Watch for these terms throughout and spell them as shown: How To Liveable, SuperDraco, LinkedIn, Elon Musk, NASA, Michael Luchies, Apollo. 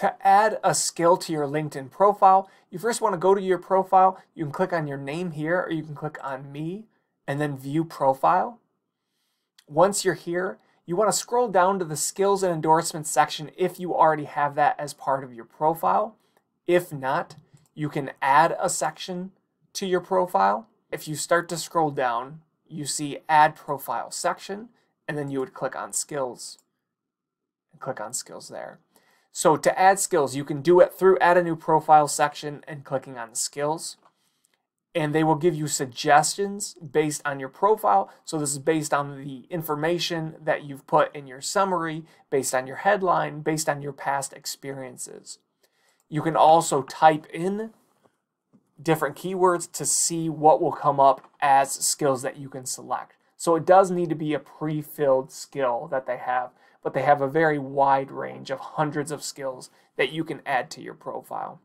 To add a skill to your LinkedIn profile, you first want to go to your profile. You can click on your name here, or you can click on me and then view profile. Once you're here, you want to scroll down to the skills and endorsements section if you already have that as part of your profile. If not, you can add a section to your profile. If you start to scroll down, you see add profile section, and then you would click on skills. And click on skills there. So to add skills, you can do it through add a new profile section and clicking on the skills. And they will give you suggestions based on your profile. So this is based on the information that you've put in your summary, based on your headline, based on your past experiences. You can also type in different keywords to see what will come up as skills that you can select. So it does need to be a pre-filled skill that they have, but they have a very wide range of hundreds of skills that you can add to your profile.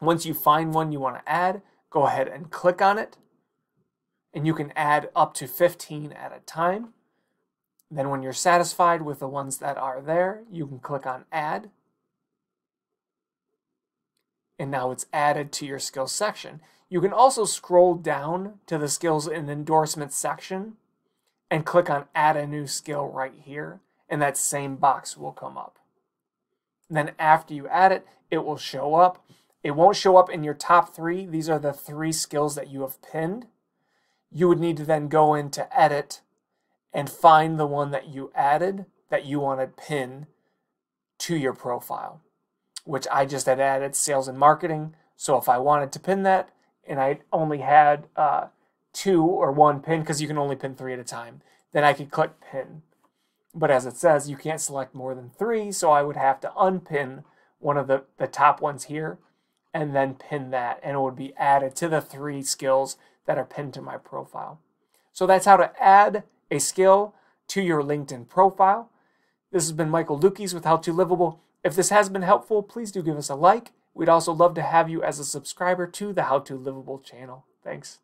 Once you find one you want to add, go ahead and click on it, and you can add up to 15 at a time. Then when you're satisfied with the ones that are there, you can click on add. And now it's added to your skills section. You can also scroll down to the skills and endorsements section and click on add a new skill right here. And that same box will come up. And then after you add it, it will show up. It won't show up in your top three. These are the three skills that you have pinned. You would need to then go into edit and find the one that you added that you want to pin to your profile, which I just had added sales and marketing. So if I wanted to pin that and I only had two or one pin, because you can only pin three at a time, then I could click pin. But as it says, you can't select more than three, so I would have to unpin one of the top ones here and then pin that, and it would be added to the three skills that are pinned to my profile. So that's how to add a skill to your LinkedIn profile. This has been Michael Luchies with How To Liveable. If this has been helpful, please do give us a like. We'd also love to have you as a subscriber to the How To Liveable channel. Thanks.